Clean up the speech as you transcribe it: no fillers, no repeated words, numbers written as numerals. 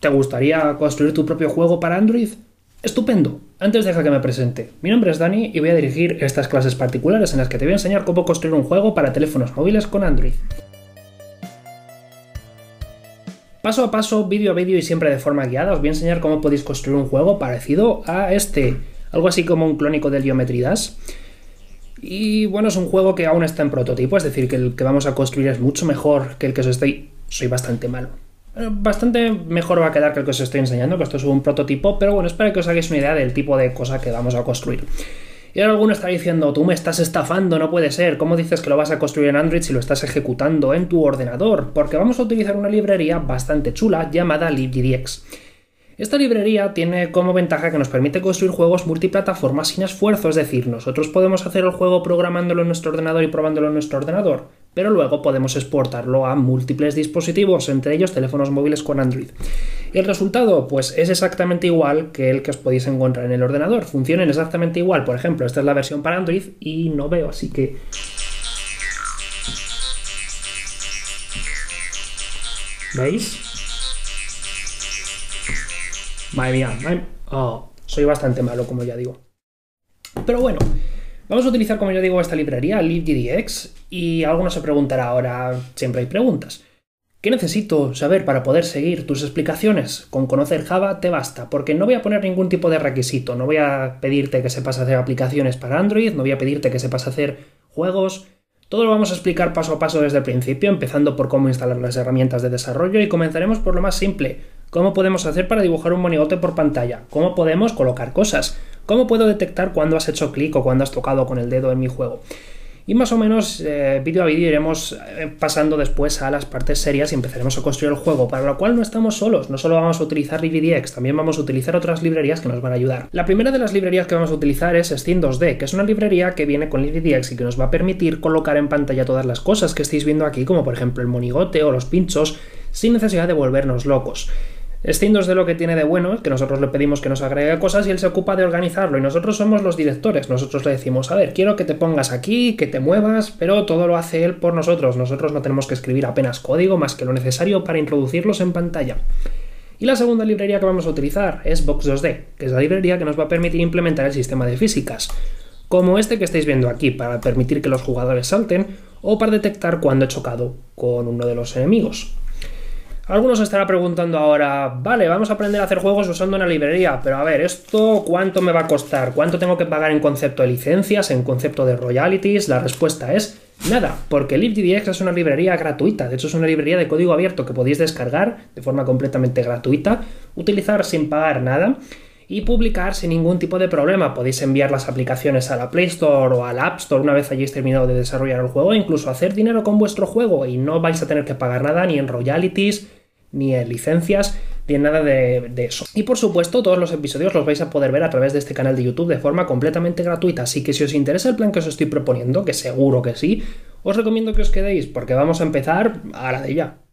¿Te gustaría construir tu propio juego para Android? ¡Estupendo! Antes deja que me presente. Mi nombre es Dani y voy a dirigir estas clases particulares en las que te voy a enseñar cómo construir un juego para teléfonos móviles con Android. Paso a paso, vídeo a vídeo y siempre de forma guiada os voy a enseñar cómo podéis construir un juego parecido a este, algo así como un clónico del Geometry Dash. Y bueno, es un juego que aún está en prototipo, es decir, que el que vamos a construir es mucho mejor que el que os estoy... Soy bastante malo. Bastante mejor va a quedar que el que os estoy enseñando, que esto es un prototipo, pero bueno, es para que os hagáis una idea del tipo de cosa que vamos a construir. Y ahora alguno está diciendo, tú me estás estafando, no puede ser, ¿cómo dices que lo vas a construir en Android si lo estás ejecutando en tu ordenador? Porque vamos a utilizar una librería bastante chula llamada LibGDX. Esta librería tiene como ventaja que nos permite construir juegos multiplataformas sin esfuerzo, es decir, nosotros podemos hacer el juego programándolo en nuestro ordenador y probándolo en nuestro ordenador, pero luego podemos exportarlo a múltiples dispositivos, entre ellos teléfonos móviles con Android. Y el resultado, pues es exactamente igual que el que os podéis encontrar en el ordenador, funcionan exactamente igual, por ejemplo, esta es la versión para Android y no veo, así que... ¿Veis? Madre mía, soy bastante malo, como ya digo. Pero bueno, vamos a utilizar, como ya digo, esta librería, LibGDX, y alguno se preguntará ahora, siempre hay preguntas. ¿Qué necesito saber para poder seguir tus explicaciones? Con conocer Java te basta, porque no voy a poner ningún tipo de requisito, no voy a pedirte que sepas hacer aplicaciones para Android, no voy a pedirte que sepas hacer juegos... Todo lo vamos a explicar paso a paso desde el principio, empezando por cómo instalar las herramientas de desarrollo y comenzaremos por lo más simple. ¿Cómo podemos hacer para dibujar un monigote por pantalla? ¿Cómo podemos colocar cosas? ¿Cómo puedo detectar cuándo has hecho clic o cuándo has tocado con el dedo en mi juego? Y más o menos, vídeo a vídeo iremos pasando después a las partes serias y empezaremos a construir el juego, para lo cual no estamos solos, no solo vamos a utilizar LibGDX, también vamos a utilizar otras librerías que nos van a ayudar. La primera de las librerías que vamos a utilizar es Scene2D, que es una librería que viene con LibGDX y que nos va a permitir colocar en pantalla todas las cosas que estáis viendo aquí, como por ejemplo el monigote o los pinchos, sin necesidad de volvernos locos. Scene2D lo que tiene de bueno es que nosotros le pedimos que nos agregue cosas y él se ocupa de organizarlo y nosotros somos los directores, nosotros le decimos, a ver, quiero que te pongas aquí, que te muevas, pero todo lo hace él por nosotros, nosotros no tenemos que escribir apenas código más que lo necesario para introducirlos en pantalla. Y la segunda librería que vamos a utilizar es Box2D, que es la librería que nos va a permitir implementar el sistema de físicas, como este que estáis viendo aquí, para permitir que los jugadores salten o para detectar cuando he chocado con uno de los enemigos. Algunos estarán preguntando ahora, vale, vamos a aprender a hacer juegos usando una librería, pero a ver, ¿esto cuánto me va a costar? ¿Cuánto tengo que pagar en concepto de licencias, en concepto de royalties? La respuesta es nada, porque LibGDX es una librería gratuita, de hecho es una librería de código abierto que podéis descargar de forma completamente gratuita, utilizar sin pagar nada y publicar sin ningún tipo de problema. Podéis enviar las aplicaciones a la Play Store o a la App Store una vez hayáis terminado de desarrollar el juego, e incluso hacer dinero con vuestro juego y no vais a tener que pagar nada ni en royalties, ni en licencias, ni en nada de eso. Y por supuesto, todos los episodios los vais a poder ver a través de este canal de YouTube de forma completamente gratuita, así que si os interesa el plan que os estoy proponiendo, que seguro que sí, os recomiendo que os quedéis, porque vamos a empezar a la de ya.